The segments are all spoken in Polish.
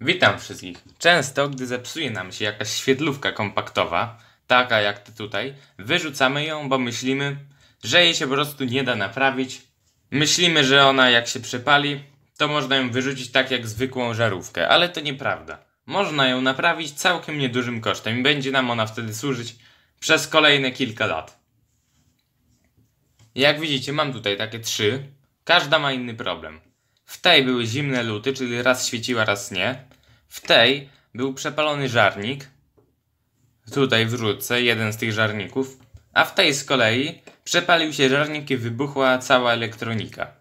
Witam wszystkich. Często, gdy zepsuje nam się jakaś świetlówka kompaktowa, taka jak ta tutaj, wyrzucamy ją, bo myślimy, że jej się po prostu nie da naprawić. Myślimy, że ona jak się przepali, to można ją wyrzucić tak jak zwykłą żarówkę, ale to nieprawda. Można ją naprawić całkiem niedużym kosztem i będzie nam ona wtedy służyć przez kolejne kilka lat. Jak widzicie, mam tutaj takie trzy. Każda ma inny problem. W tej były zimne luty, czyli raz świeciła, raz nie. W tej był przepalony żarnik. Tutaj wrzucę jeden z tych żarników. A w tej z kolei przepalił się żarnik i wybuchła cała elektronika.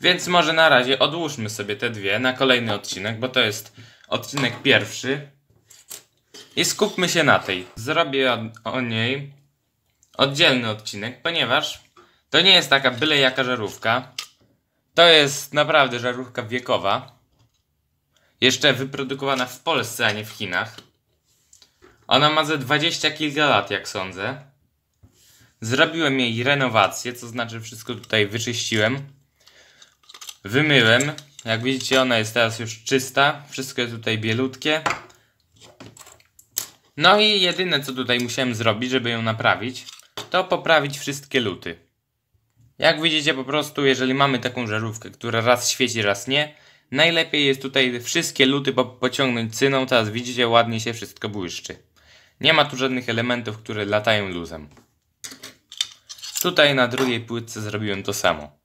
Więc może na razie odłóżmy sobie te dwie na kolejny odcinek, bo to jest odcinek pierwszy. I skupmy się na tej. Zrobię o niej oddzielny odcinek, ponieważ to nie jest taka byle jaka żarówka. To jest naprawdę żarówka wiekowa. Jeszcze wyprodukowana w Polsce, a nie w Chinach. Ona ma ze 20 kilka lat, jak sądzę. Zrobiłem jej renowację, co znaczy wszystko tutaj wyczyściłem. Wymyłem. Jak widzicie, ona jest teraz już czysta. Wszystko jest tutaj bielutkie. No i jedyne, co tutaj musiałem zrobić, żeby ją naprawić, to poprawić wszystkie luty. Jak widzicie, po prostu jeżeli mamy taką żarówkę, która raz świeci, raz nie, najlepiej jest tutaj wszystkie luty pociągnąć cyną. Teraz widzicie, ładnie się wszystko błyszczy. Nie ma tu żadnych elementów, które latają luzem. Tutaj na drugiej płytce zrobiłem to samo.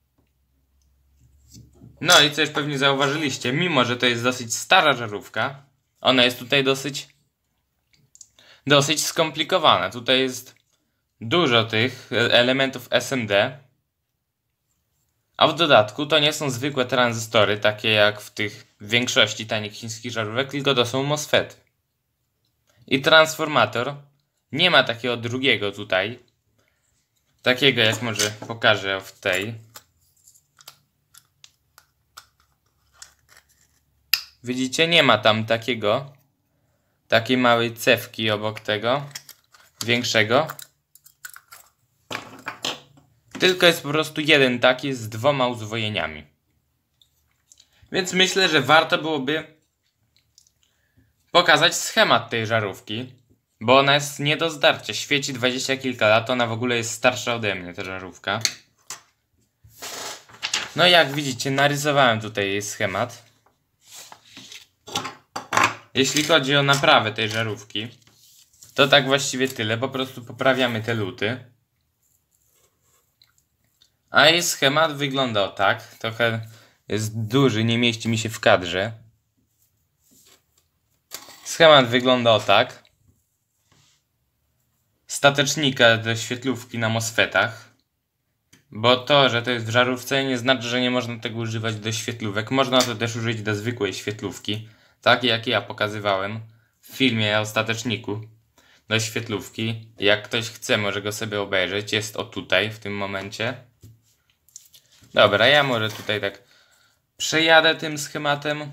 No i co już pewnie zauważyliście, mimo że to jest dosyć stara żarówka, ona jest tutaj dosyć skomplikowana. Tutaj jest dużo tych elementów SMD. A w dodatku to nie są zwykłe tranzystory, takie jak w tych większości tanich chińskich żarówek, tylko to są MOSFETy. I transformator nie ma takiego drugiego tutaj, takiego jak może pokażę w tej. Widzicie, nie ma tam takiej małej cewki obok tego większego. Tylko jest po prostu jeden taki z dwoma uzwojeniami. Więc myślę, że warto byłoby pokazać schemat tej żarówki, bo ona jest nie do zdarcia. Świeci 20 kilka lat, ona w ogóle jest starsza ode mnie, ta żarówka. No i jak widzicie, narysowałem tutaj jej schemat. Jeśli chodzi o naprawę tej żarówki, to tak właściwie tyle. Po prostu poprawiamy te luty. A jej schemat wyglądał tak, trochę jest duży, nie mieści mi się w kadrze. Schemat wyglądał tak. Statecznika do świetlówki na MOSFETach. Bo to, że to jest w żarówce, nie znaczy, że nie można tego używać do świetlówek. Można to też użyć do zwykłej świetlówki, takiej jak ja pokazywałem w filmie o stateczniku do świetlówki. Jak ktoś chce, może go sobie obejrzeć, jest o tutaj w tym momencie. Dobra, ja może tutaj tak przejadę tym schematem,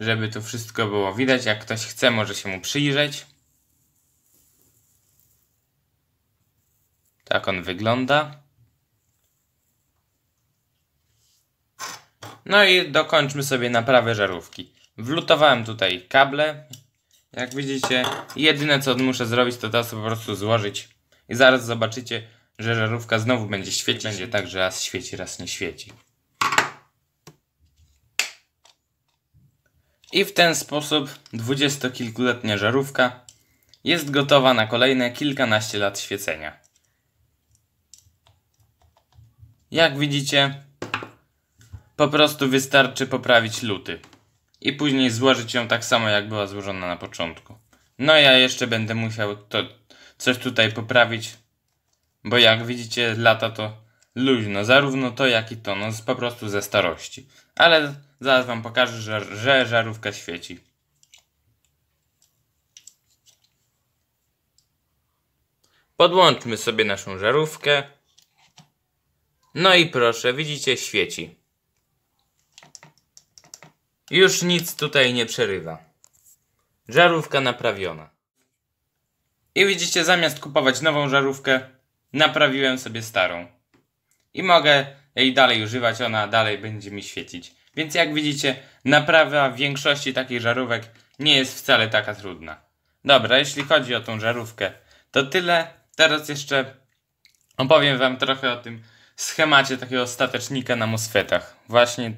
żeby to wszystko było widać. Jak ktoś chce, może się mu przyjrzeć. Tak on wygląda. No i dokończmy sobie naprawę żarówki. Wlutowałem tutaj kable. Jak widzicie, jedyne co muszę zrobić, to teraz po prostu złożyć. I zaraz zobaczycie, że żarówka znowu będzie świecić. Będzie tak, że raz świeci, raz nie świeci. I w ten sposób dwudziestokilkuletnia żarówka jest gotowa na kolejne kilkanaście lat świecenia. Jak widzicie, po prostu wystarczy poprawić luty i później złożyć ją tak samo, jak była złożona na początku. No ja jeszcze będę musiał coś tutaj poprawić, bo jak widzicie, lata to luźno, zarówno to, jak i to, no po prostu ze starości. Ale zaraz wam pokażę, że żarówka świeci. Podłączmy sobie naszą żarówkę. No i proszę, widzicie, świeci. Już nic tutaj nie przerywa. Żarówka naprawiona. I widzicie, zamiast kupować nową żarówkę, naprawiłem sobie starą i mogę jej dalej używać, ona dalej będzie mi świecić. Więc jak widzicie, naprawa w większości takich żarówek nie jest wcale taka trudna. Dobra, jeśli chodzi o tą żarówkę, to tyle. Teraz jeszcze opowiem wam trochę o tym schemacie takiego statecznika na MOSFETach. Właśnie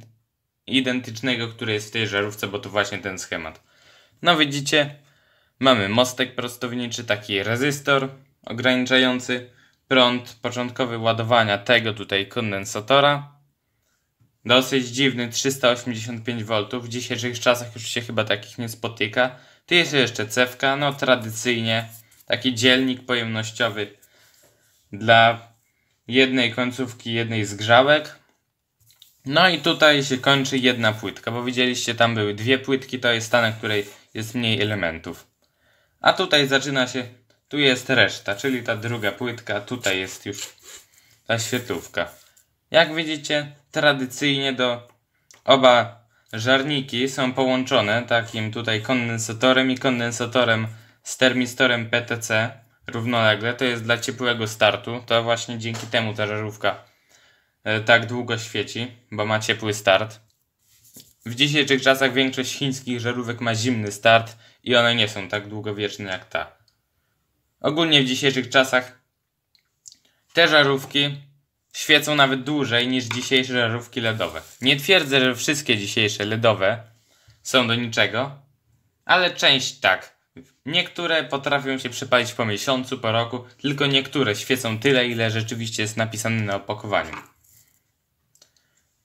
identycznego, który jest w tej żarówce, bo to właśnie ten schemat. No widzicie, mamy mostek prostowniczy, taki rezystor ograniczający prąd początkowy ładowania tego tutaj kondensatora. Dosyć dziwny, 385 V, w dzisiejszych czasach już się chyba takich nie spotyka. Tu jest jeszcze cewka, no tradycyjnie taki dzielnik pojemnościowy dla jednej końcówki, jednej z grzałek. No i tutaj się kończy jedna płytka, bo widzieliście, tam były dwie płytki, to jest ta, na której jest mniej elementów. A tutaj zaczyna się, tu jest reszta, czyli ta druga płytka, tutaj jest już ta świetlówka. Jak widzicie, tradycyjnie oba żarniki są połączone takim tutaj kondensatorem i kondensatorem z termistorem PTC równolegle. To jest dla ciepłego startu, to właśnie dzięki temu ta żarówka tak długo świeci, bo ma ciepły start. W dzisiejszych czasach większość chińskich żarówek ma zimny start i one nie są tak długowieczne jak ta. Ogólnie w dzisiejszych czasach te żarówki świecą nawet dłużej niż dzisiejsze żarówki LEDowe. Nie twierdzę, że wszystkie dzisiejsze LEDowe są do niczego, ale część tak. Niektóre potrafią się przepalić po miesiącu, po roku, tylko niektóre świecą tyle, ile rzeczywiście jest napisane na opakowaniu.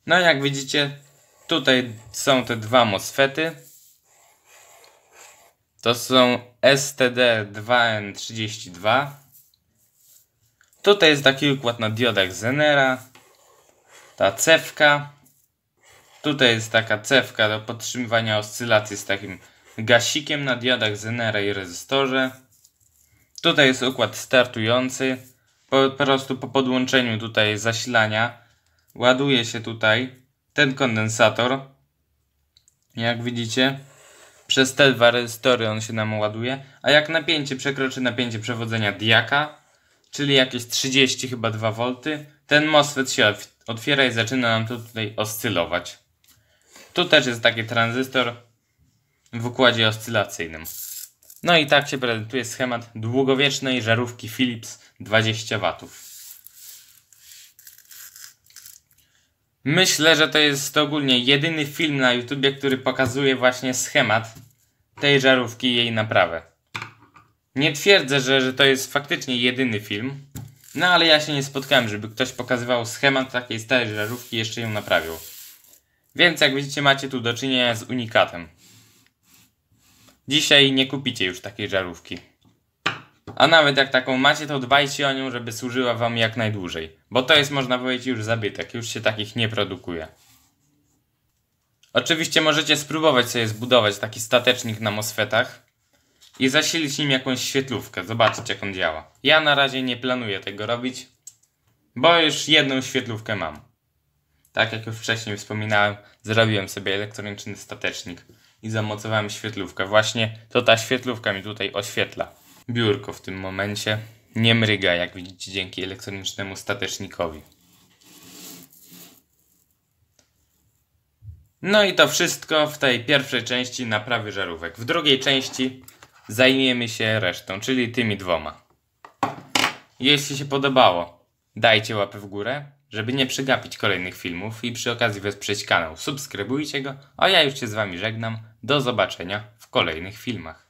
No jak widzicie, tutaj są te dwa MOSFETy. To są STD2N32. Tutaj jest taki układ na diodach Zehnera. Ta cewka. Tutaj jest taka cewka do podtrzymywania oscylacji z takim gasikiem na diodach Zehnera i rezystorze. Tutaj jest układ startujący. Po prostu po podłączeniu tutaj zasilania ładuje się tutaj ten kondensator. Jak widzicie, przez te dwa rezystory on się nam ładuje. A jak napięcie przekroczy napięcie przewodzenia Diaka, czyli jakieś 30 chyba 2 V, ten MOSFET się otwiera i zaczyna nam to tutaj oscylować. Tu też jest taki tranzystor w układzie oscylacyjnym. No i tak się prezentuje schemat długowiecznej żarówki Philips 20 W. Myślę, że to jest ogólnie jedyny film na YouTubie, który pokazuje właśnie schemat tej żarówki i jej naprawę. Nie twierdzę, że to jest faktycznie jedyny film, no ale ja się nie spotkałem, żeby ktoś pokazywał schemat takiej starej żarówki i jeszcze ją naprawił. Więc jak widzicie, macie tu do czynienia z unikatem. Dzisiaj nie kupicie już takiej żarówki. A nawet jak taką macie, to dbajcie o nią, żeby służyła wam jak najdłużej. Bo to jest, można powiedzieć, już zabytek, już się takich nie produkuje. Oczywiście możecie spróbować sobie zbudować taki statecznik na MOSFETach i zasilić nim jakąś świetlówkę, zobaczyć jak on działa. Ja na razie nie planuję tego robić, bo już jedną świetlówkę mam. Tak jak już wcześniej wspominałem, zrobiłem sobie elektroniczny statecznik i zamocowałem świetlówkę. Właśnie to ta świetlówka mi tutaj oświetla biurko w tym momencie. Nie mryga, jak widzicie, dzięki elektronicznemu statecznikowi. No i to wszystko w tej pierwszej części naprawy żarówek. W drugiej części zajmiemy się resztą, czyli tymi dwoma. Jeśli się podobało, dajcie łapę w górę, żeby nie przegapić kolejnych filmów, i przy okazji wesprzeć kanał. Subskrybujcie go, a ja już się z wami żegnam. Do zobaczenia w kolejnych filmach.